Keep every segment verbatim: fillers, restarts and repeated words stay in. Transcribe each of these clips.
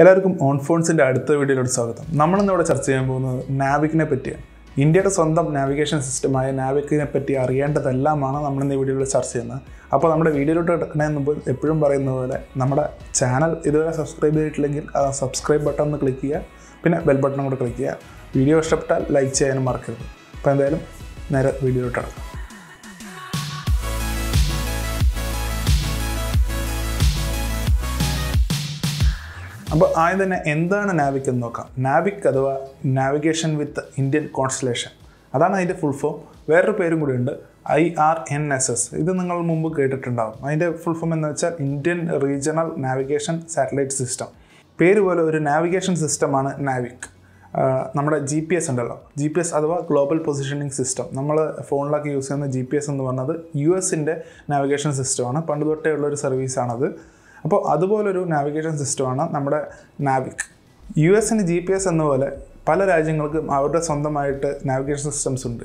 എല്ലാവർക്കും ഓൺ ഫോൺസിൻ്റെ അടുത്ത വീഡിയോയിലോട്ട് സ്വാഗതം. നമ്മളിന്നിവിടെ ചർച്ച ചെയ്യാൻ പോകുന്നത് നാവിക്കിനെ പറ്റിയാണ്. ഇന്ത്യയുടെ സ്വന്തം നാവിഗേഷൻ സിസ്റ്റമായ നാവിക്കിനെ പറ്റി അറിയേണ്ടതെല്ലാമാണ് നമ്മളിന്ന് ഈ വീഡിയോയിൽ ചർച്ച ചെയ്യുന്നത്. അപ്പോൾ നമ്മുടെ വീഡിയോയിലോട്ട് കിടക്കുന്നതിന് മുമ്പ് എപ്പോഴും പറയുന്ന പോലെ നമ്മുടെ ചാനൽ ഇതുവരെ സബ്സ്ക്രൈബ് ചെയ്തിട്ടില്ലെങ്കിൽ ആ സബ്സ്ക്രൈബ് ബട്ടൺ ഒന്ന് ക്ലിക്ക് ചെയ്യുക, പിന്നെ ബെൽ ബട്ടൺ കൂടെ ക്ലിക്ക് ചെയ്യുക. വീഡിയോ ഇഷ്ടപ്പെട്ടാൽ ലൈക്ക് ചെയ്യാനും മറക്കരുത്. അപ്പോൾ എന്തായാലും നേരെ വീഡിയോയിലോട്ട് കിടക്കാം. അപ്പോൾ ആദ്യം തന്നെ എന്താണ് നാവിക് എന്ന് നോക്കാം. നാവിക് അഥവാ നാവിഗേഷൻ വിത്ത് ഇന്ത്യൻ കോൺസ്റ്റലേഷൻ, അതാണ് അതിൻ്റെ ഫുൾ ഫോം. വേറൊരു പേരും കൂടിയുണ്ട്, I R N S S. ഇത് നിങ്ങൾ മുമ്പ് കേട്ടിട്ടുണ്ടാകും. അതിൻ്റെ ഫുൾ ഫോം എന്ന് വെച്ചാൽ Indian regional navigation satellite system. പേര് പോലെ ഒരു നാവിഗേഷൻ സിസ്റ്റമാണ് നാവിക്. നമ്മുടെ ജി പി എസ് ഉണ്ടല്ലോ, ജി പി എസ് അഥവാ ഗ്ലോബൽ പൊസിഷനിങ് സിസ്റ്റം. നമ്മൾ ഫോണിലൊക്കെ യൂസ് ചെയ്യുന്ന ജി പി എസ് എന്ന് പറഞ്ഞത് യു എസിൻ്റെ നാവിഗേഷൻ സിസ്റ്റമാണ്. പണ്ട് തൊട്ടേ ഉള്ളൊരു സർവീസാണത്. അപ്പോൾ അതുപോലൊരു നാവിഗേഷൻ സിസ്റ്റമാണ് നമ്മുടെ നാവിക്. യു എസിന് ജി പി എസ് എന്നപോലെ പല രാജ്യങ്ങൾക്കും അവരുടെ സ്വന്തമായിട്ട് നാവിഗേഷൻ സിസ്റ്റംസ് ഉണ്ട്.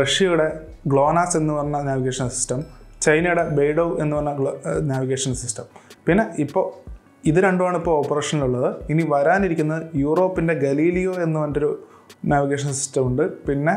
റഷ്യയുടെ ഗ്ലോനാസ് എന്ന് പറഞ്ഞ നാവിഗേഷൻ സിസ്റ്റം, ചൈനയുടെ ബെയ്ഡോ എന്ന് പറഞ്ഞ ഗ്ലോ നാവിഗേഷൻ സിസ്റ്റം. പിന്നെ ഇപ്പോൾ ഇത് രണ്ടുമാണ് ഇപ്പോൾ ഓപ്പറേഷനിലുള്ളത്. ഇനി വരാനിരിക്കുന്നത് യൂറോപ്പിൻ്റെ ഗലീലിയോ എന്ന് പറഞ്ഞൊരു നാവിഗേഷൻ സിസ്റ്റം ഉണ്ട്. പിന്നെ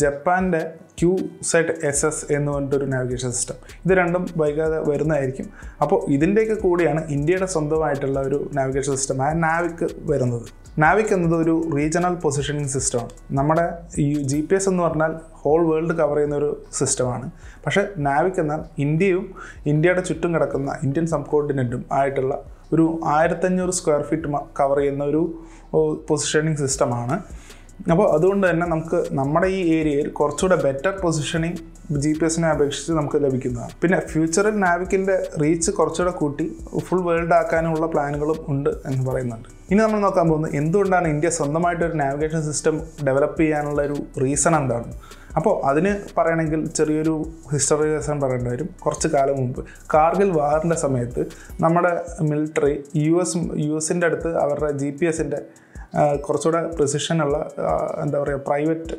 ജപ്പാൻ്റെ ക്യൂ സെറ്റ് എസ് എസ് എന്ന് പറഞ്ഞിട്ടൊരു നാവിഗേഷൻ സിസ്റ്റം. ഇത് രണ്ടും വൈകാതെ വരുന്നതായിരിക്കും. അപ്പോൾ ഇതിൻ്റെയൊക്കെ കൂടിയാണ് ഇന്ത്യയുടെ സ്വന്തമായിട്ടുള്ള ഒരു നാവിഗേഷൻ സിസ്റ്റമായ നാവിക് വരുന്നത്. നാവിക് എന്നത് ഒരു റീജിയണൽ പൊസിഷനിങ് സിസ്റ്റമാണ്. നമ്മുടെ ഈ ജി പി എസ് എന്ന് പറഞ്ഞാൽ ഹോൾ വേൾഡ് കവർ ചെയ്യുന്ന ഒരു സിസ്റ്റമാണ്. പക്ഷേ നാവിക് എന്നാൽ ഇന്ത്യയും ഇന്ത്യയുടെ ചുറ്റും കിടക്കുന്ന ഇന്ത്യൻ സബ് കോണ്ടിനെൻറ്റും ആയിട്ടുള്ള ഒരു ആയിരത്തഞ്ഞൂറ് സ്ക്വയർ ഫീറ്റ് കവർ ചെയ്യുന്ന ഒരു പൊസിഷനിങ് സിസ്റ്റമാണ്. അപ്പോൾ അതുകൊണ്ട് തന്നെ നമുക്ക് നമ്മുടെ ഈ ഏരിയയിൽ കുറച്ചുകൂടെ ബെറ്റർ പൊസിഷനിങ് ജി പി എസിനെ അപേക്ഷിച്ച് നമുക്ക് ലഭിക്കുന്നതാണ്. പിന്നെ ഫ്യൂച്ചറിൽ നാവിക്കിൻ്റെ റീച്ച് കുറച്ചുകൂടെ കൂട്ടി ഫുൾ വേൾഡ് ആക്കാനുള്ള പ്ലാനുകളും ഉണ്ട് എന്ന് പറയുന്നുണ്ട്. ഇനി നമ്മൾ നോക്കാൻ പോകുന്നത് എന്തുകൊണ്ടാണ് ഇന്ത്യ സ്വന്തമായിട്ടൊരു നാവിഗേഷൻ സിസ്റ്റം ഡെവലപ്പ് ചെയ്യാനുള്ള ഒരു റീസൺ എന്താണ്. അപ്പോൾ അതിന് പറയണമെങ്കിൽ ചെറിയൊരു ഹിസ്റ്ററി ലെസൺ പറയേണ്ടി വരും. കുറച്ച് കാലം മുമ്പ് കാർഗിൽ വാറിൻ്റെ സമയത്ത് നമ്മുടെ മിലിറ്ററി യു എസ് യു എസിൻ്റെ അടുത്ത് അവരുടെ ജി പി എസിൻ്റെ കുറച്ചുകൂടെ പ്രിസിഷനുള്ള എന്താ പറയുക പ്രൈവറ്റ്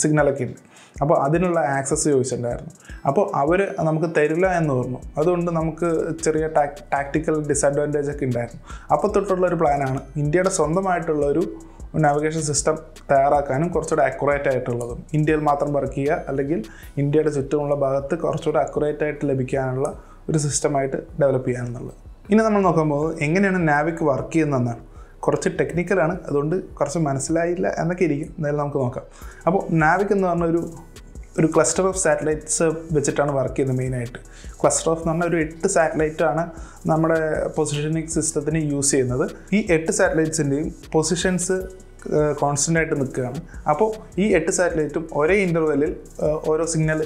സിഗ്നലൊക്കെ ഉണ്ട്. അപ്പോൾ അതിനുള്ള ആക്സസ് ചോദിച്ചിട്ടുണ്ടായിരുന്നു. അപ്പോൾ അവർ നമുക്ക് തരില്ല എന്ന് പറഞ്ഞു. അതുകൊണ്ട് നമുക്ക് ചെറിയ ടാക് ടാക്ടിക്കൽ ഡിസഡ്വാൻറ്റേജ് ഒക്കെ ഉണ്ടായിരുന്നു. അപ്പോൾ തൊട്ടുള്ളൊരു പ്ലാനാണ് ഇന്ത്യയുടെ സ്വന്തമായിട്ടുള്ളൊരു നാവിഗേഷൻ സിസ്റ്റം തയ്യാറാക്കാനും കുറച്ചുകൂടെ അക്യുറേറ്റ് ആയിട്ടുള്ളതും ഇന്ത്യയിൽ മാത്രം വർക്ക് ചെയ്യുക, അല്ലെങ്കിൽ ഇന്ത്യയുടെ ചുറ്റുമുള്ള ഭാഗത്ത് കുറച്ചുകൂടെ അക്യുറേറ്റ് ആയിട്ട് ലഭിക്കാനുള്ള ഒരു സിസ്റ്റമായിട്ട് ഡെവലപ്പ് ചെയ്യാനുള്ളത്. ഇനി നമ്മൾ നോക്കാൻ പോകുന്നത് എങ്ങനെയാണ് നാവിക് വർക്ക് ചെയ്യുന്നതെന്നാണ്. കുറച്ച് ടെക്നിക്കലാണ്, അതുകൊണ്ട് കുറച്ച് മനസ്സിലായില്ല എന്നൊക്കെ ഇരിക്കും. എന്തായാലും നമുക്ക് നോക്കാം. അപ്പോൾ നാവിക് എന്ന് പറഞ്ഞ ഒരു ഒരു ക്ലസ്റ്റർ ഓഫ് സാറ്റലൈറ്റ്സ് വെച്ചിട്ടാണ് വർക്ക് ചെയ്യുന്നത്. മെയിനായിട്ട് ക്ലസ്റ്റർ ഓഫ് എന്ന് പറഞ്ഞാൽ ഒരു എട്ട് സാറ്റലൈറ്റാണ് നമ്മുടെ പൊസിഷനിങ് സിസ്റ്റത്തിന് യൂസ് ചെയ്യുന്നത്. ഈ എട്ട് സാറ്റലൈറ്റ്സിൻ്റെയും പൊസിഷൻസ് കോൺസ്റ്റൻ്റ് ആയിട്ട് നിൽക്കുകയാണ്. അപ്പോൾ ഈ എട്ട് സാറ്റലൈറ്റും ഒരേ ഇൻ്റർവെല്ലിൽ ഓരോ സിഗ്നൽ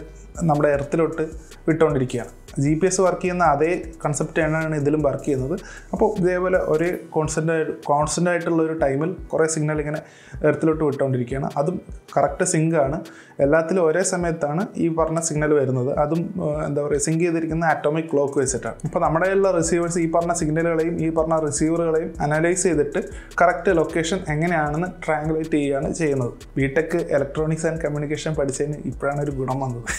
നമ്മുടെ എർത്തിലോട്ട് വിട്ടുകൊണ്ടിരിക്കുകയാണ്. ജി പി എസ് വർക്ക് ചെയ്യുന്ന അതേ കൺസെപ്റ്റ് തന്നെയാണ് ഇതിലും വർക്ക് ചെയ്യുന്നത്. അപ്പോൾ ഇതേപോലെ ഒരേ കോൺസ്റ്റൻ്റ് കോൺസ്റ്റൻ്റ് ആയിട്ടുള്ളൊരു ടൈമിൽ കുറേ സിഗ്നൽ ഇങ്ങനെ എർത്തിലോട്ട് വിട്ടുകൊണ്ടിരിക്കുകയാണ്. അതും കറക്റ്റ് സിങ്കാണ്. എല്ലാത്തിലും ഒരേ സമയത്താണ് ഈ പറഞ്ഞ സിഗ്നൽ വരുന്നത്. അതും എന്താ പറയുക, സിങ്ക് ചെയ്തിരിക്കുന്ന ആറ്റോമിക് ക്ലോക്ക് വെച്ചിട്ടാണ്. അപ്പോൾ നമ്മുടെ ഉള്ള റിസീവേഴ്സ് ഈ പറഞ്ഞ സിഗ്നലുകളെയും ഈ പറഞ്ഞ റിസീവറുകളെയും അനലൈസ് ചെയ്തിട്ട് കറക്റ്റ് ലൊക്കേഷൻ എങ്ങനെയാണെന്ന് ട്രാങ്കുലേറ്റ് ചെയ്യുകയാണ് ചെയ്യുന്നത്. ബിടെക് ഇലക്ട്രോണിക്സ് ആൻഡ് കമ്മ്യൂണിക്കേഷൻ പഠിച്ചതിന് ഇപ്പോഴാണ് ഒരു ഗുണം വന്നത്.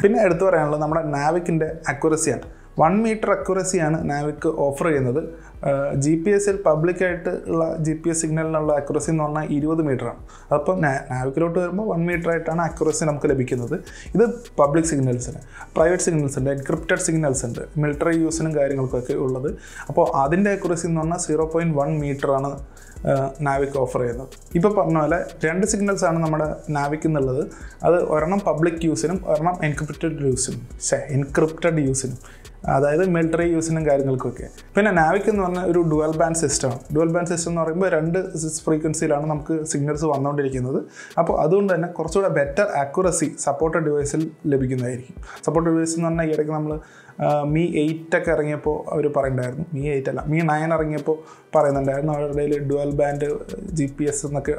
പിന്നെ എടുത്തു പറയാനുള്ളത് നമ്മുടെ നാവിക്കിൻ്റെ അക്യുറസിയാണ്. വൺ മീറ്റർ അക്യുറസിയാണ് നാവിക് ഓഫർ ചെയ്യുന്നത്. ജി പി എസിൽ പബ്ലിക്കായിട്ട് ഉള്ള ജി പി എസ് സിഗ്നലിനുള്ള അക്യുറസി എന്ന് പറഞ്ഞാൽ ഇരുപത് മീറ്ററാണ്. അപ്പോൾ നാവിക്കിലോട്ട് വരുമ്പോൾ വൺ മീറ്ററായിട്ടാണ് അക്യുറസി നമുക്ക് ലഭിക്കുന്നത്. ഇത് പബ്ലിക് സിഗ്നൽസിന്, പ്രൈവറ്റ് സിഗ്നൽസ് ഉണ്ട്, എൻക്രിപ്റ്റഡ് സിഗ്നൽസ് ഉണ്ട്, മിലിറ്ററി യൂസിനും കാര്യങ്ങൾക്കൊക്കെ ഉള്ളത്. അപ്പോൾ അതിൻ്റെ അക്യുറസി എന്ന് പറഞ്ഞാൽ സീറോ പോയിൻറ്റ് വൺ മീറ്ററാണ് നാവിക് ഓഫർ ചെയ്യുന്നത്. ഇപ്പോൾ പറഞ്ഞ പോലെ രണ്ട് സിഗ്നൽസാണ് നമ്മുടെ നാവിക് എന്നുള്ളത്. അത് ഒരെണ്ണം പബ്ലിക് യൂസിനും ഒരെണ്ണം എൻക്രിപ്റ്റഡ് യൂസിനും എൻക്രിപ്റ്റഡ് യൂസിനും അതായത് മിലിറ്ററി യൂസിനും കാര്യങ്ങൾക്കൊക്കെ. പിന്നെ നാവിക് എന്ന് പറഞ്ഞാൽ ഒരു ഡുവൽ ബാൻഡ് സിസ്റ്റമാണ്. ഡുവൽ ബാൻഡ് സിസ്റ്റം എന്ന് പറയുമ്പോൾ രണ്ട് ഫ്രീക്വൻസിയിലാണ് നമുക്ക് സിഗ്നൽസ് വന്നുകൊണ്ടിരിക്കുന്നത്. അപ്പോൾ അതുകൊണ്ട് തന്നെ കുറച്ചുകൂടെ ബെറ്റർ ആക്യുറസി സപ്പോർട്ടഡ് ഡിവൈസിൽ ലഭിക്കുന്നതായിരിക്കും. സപ്പോർട്ടഡ് ഡിവൈസ് എന്ന് പറഞ്ഞാൽ ഇടയ്ക്ക് നമ്മൾ മി എയ്റ്റ് ഒക്കെ ഇറങ്ങിയപ്പോൾ അവർ പറയണ്ടായിരുന്നു, മി എയ്റ്റ് അല്ല മി നയൻ ഇറങ്ങിയപ്പോൾ പറയുന്നുണ്ടായിരുന്നു അവരുടെ dual band G P S എന്നൊക്കെ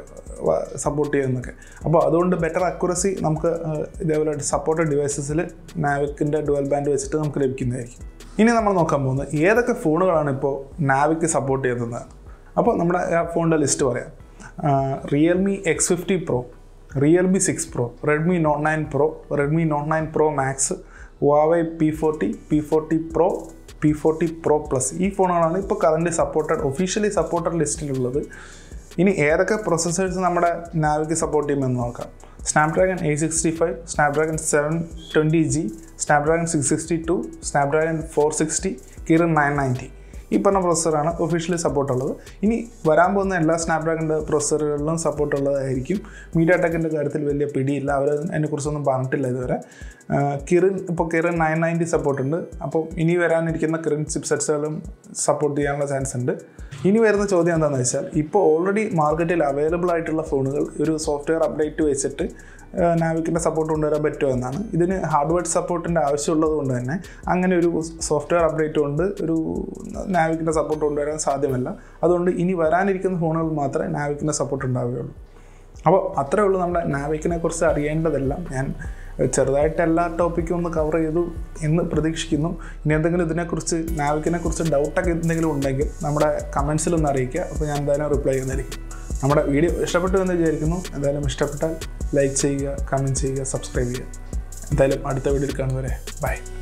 സപ്പോർട്ട് ചെയ്യുന്നൊക്കെ. അപ്പോൾ അതുകൊണ്ട് ബെറ്റർ അക്യുറസി നമുക്ക് ഇതേപോലെ സപ്പോർട്ടഡ് ഡിവൈസസിൽ നാവിക്കിൻ്റെ ഡുവൽ ബാൻഡ് വെച്ചിട്ട് നമുക്ക് ലഭിക്കുന്നതായിരിക്കും. ഇനി നമ്മൾ നോക്കാൻ പോകുന്നത് ഏതൊക്കെ ഫോണുകളാണ് ഇപ്പോൾ നാവിക്ക് സപ്പോർട്ട് ചെയ്യുന്നത്. അപ്പോൾ നമ്മുടെ ഫോണിൻ്റെ ലിസ്റ്റ് പറയാം. Realme X fifty pro, Realme six pro, Redmi note nine pro, Redmi note nine pro max, Huawei P forty, P forty Pro, P forty Pro Plus. This phone is currently supported, officially supported listed. Now, what processors we NavIC support? Snapdragon eight sixty-five, Snapdragon seven twenty G, Snapdragon six sixty-two, Snapdragon four sixty, Kirin nine ninety. This processor is officially supported. This is Snapdragon processor supported. MediaTek P D, Uh, Kirin, Kirin nine ninety support and so, Kirin chipsets support the chance. Now, already market available phone software update to asset. NavIC support under better hardware support and software update NavIC support under support NavIC support. If you have a topic on the cover, you can see the prediction. If you have a doubt, you can comment on the comments. Like, comment, subscribe. Bye.